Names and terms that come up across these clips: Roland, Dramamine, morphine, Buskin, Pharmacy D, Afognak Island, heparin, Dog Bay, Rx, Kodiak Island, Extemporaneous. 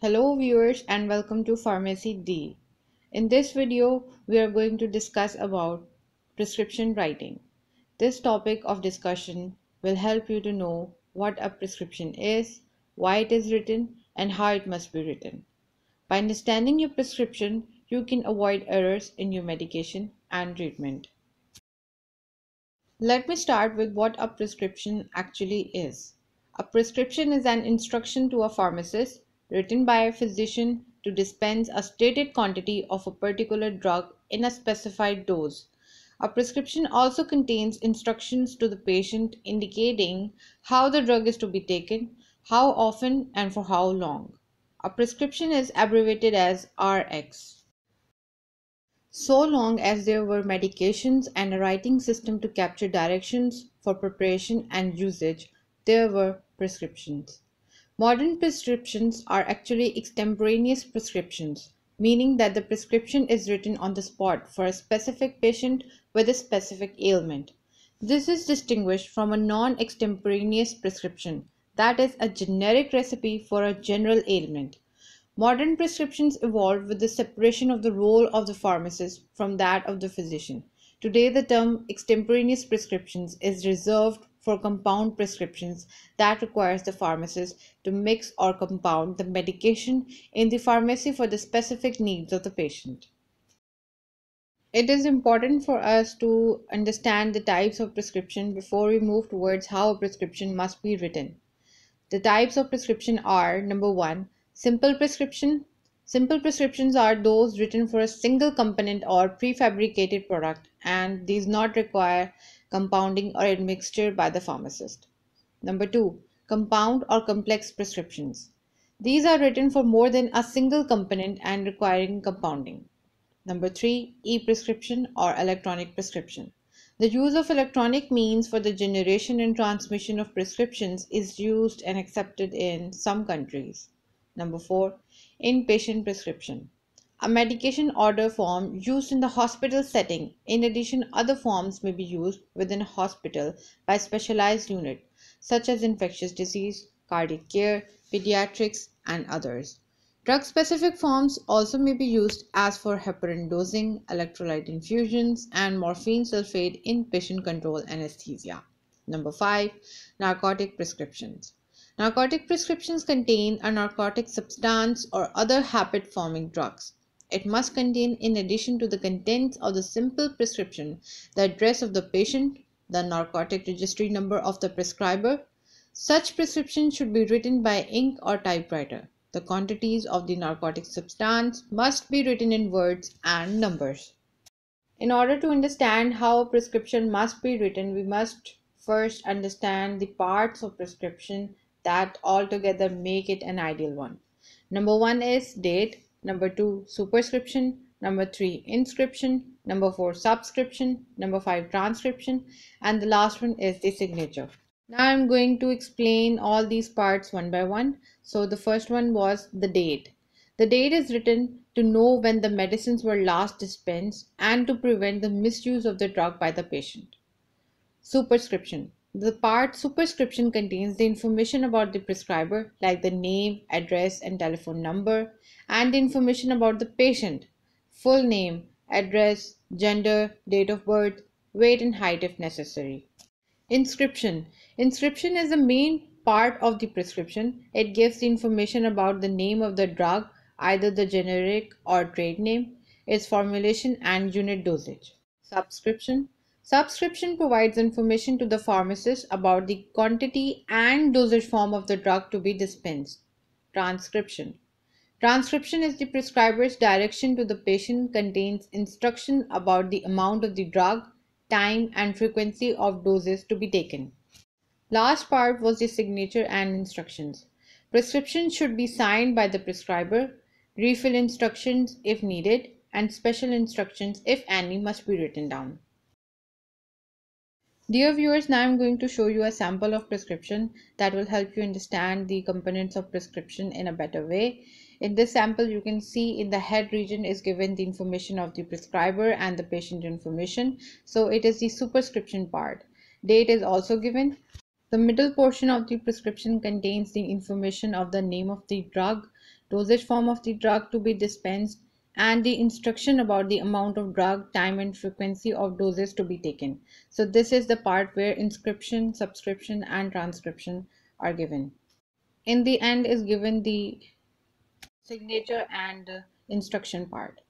Hello viewers and welcome to Pharmacy D. In this video, we are going to discuss about prescription writing. This topic of discussion will help you to know what a prescription is, why it is written, and how it must be written. By understanding your prescription, you can avoid errors in your medication and treatment. Let me start with what a prescription actually is. A prescription is an instruction to a pharmacist written by a physician to dispense a stated quantity of a particular drug in a specified dose. A prescription also contains instructions to the patient indicating how the drug is to be taken, how often, and for how long. A prescription is abbreviated as Rx. So long as there were medications and a writing system to capture directions for preparation and usage, there were prescriptions. Modern prescriptions are actually extemporaneous prescriptions, meaning that the prescription is written on the spot for a specific patient with a specific ailment. This is distinguished from a non-extemporaneous prescription, that is, a generic recipe for a general ailment. Modern prescriptions evolved with the separation of the role of the pharmacist from that of the physician. Today, the term extemporaneous prescriptions is reserved for compound prescriptions that requires the pharmacist to mix or compound the medication in the pharmacy for the specific needs of the patient. It is important for us to understand the types of prescription before we move towards how a prescription must be written. The types of prescription are: number one, simple prescription. Simple prescriptions are those written for a single component or prefabricated product, and these not require compounding or admixture by the pharmacist. Number two, compound or complex prescriptions. These are written for more than a single component and requiring compounding. Number three, e-prescription or electronic prescription. The use of electronic means for the generation and transmission of prescriptions is used and accepted in some countries. Number four, inpatient prescription. A medication order form used in the hospital setting. In addition, other forms may be used within a hospital by a specialized unit, such as infectious disease, cardiac care, pediatrics, and others. Drug-specific forms also may be used as for heparin dosing, electrolyte infusions, and morphine sulfate in patient-controlled anesthesia. Number five, narcotic prescriptions. Narcotic prescriptions contain a narcotic substance or other habit-forming drugs. It must contain, in addition to the contents of the simple prescription, the address of the patient, the narcotic registry number of the prescriber. Such prescription should be written by ink or typewriter. The quantities of the narcotic substance must be written in words and numbers. In order to understand how a prescription must be written, we must first understand the parts of prescription that altogether make it an ideal one. Number one is date. Number two, superscription. Number three, inscription. Number four, subscription. Number five, transcription. And the last one is the signature. Now I'm going to explain all these parts one by one. So the first one was the date. The date is written to know when the medicines were last dispensed and to prevent the misuse of the drug by the patient. Superscription. The part superscription contains the information about the prescriber, like the name, address, and telephone number, and the information about the patient, full name, address, gender, date of birth, weight, and height if necessary. Inscription. Inscription is the main part of the prescription. It gives the information about the name of the drug, either the generic or trade name, its formulation, and unit dosage. Subscription. Subscription provides information to the pharmacist about the quantity and dosage form of the drug to be dispensed. Transcription. Transcription is the prescriber's direction to the patient, contains instruction about the amount of the drug, time, and frequency of doses to be taken. Last part was the signature and instructions. Prescription should be signed by the prescriber. Refill instructions if needed, and special instructions, if any, must be written down. Dear viewers, now I'm going to show you a sample of prescription that will help you understand the components of prescription in a better way. In this sample, you can see in the head region is given the information of the prescriber and the patient information. So it is the superscription part. Date is also given. The middle portion of the prescription contains the information of the name of the drug, dosage form of the drug to be dispensed, and the instruction about the amount of drug, time and frequency of doses to be taken. So this is the part where inscription, subscription and transcription are given. In the end is given the signature and instruction part.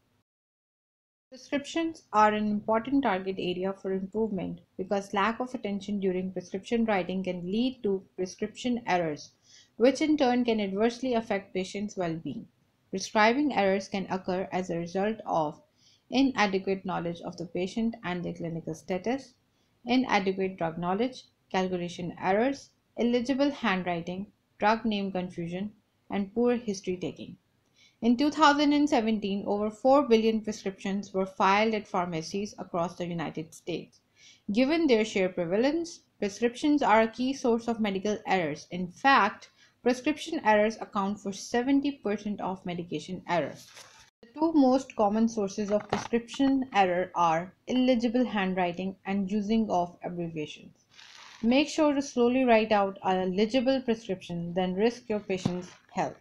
Prescriptions are an important target area for improvement because lack of attention during prescription writing can lead to prescription errors, which in turn can adversely affect patients' well-being. Prescribing errors can occur as a result of inadequate knowledge of the patient and their clinical status, inadequate drug knowledge, calculation errors, illegible handwriting, drug name confusion, and poor history taking. In 2017, over 4 billion prescriptions were filed at pharmacies across the United States. Given their sheer prevalence, prescriptions are a key source of medical errors. In fact, prescription errors account for 70% of medication errors. The two most common sources of prescription error are illegible handwriting and using of abbreviations. Make sure to slowly write out a legible prescription, then risk your patient's health.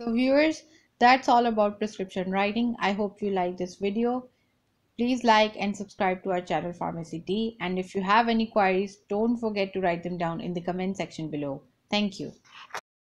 So viewers, that's all about prescription writing. I hope you like this video. Please like and subscribe to our channel Pharmacy D, and if you have any queries, don't forget to write them down in the comment section below. Thank you.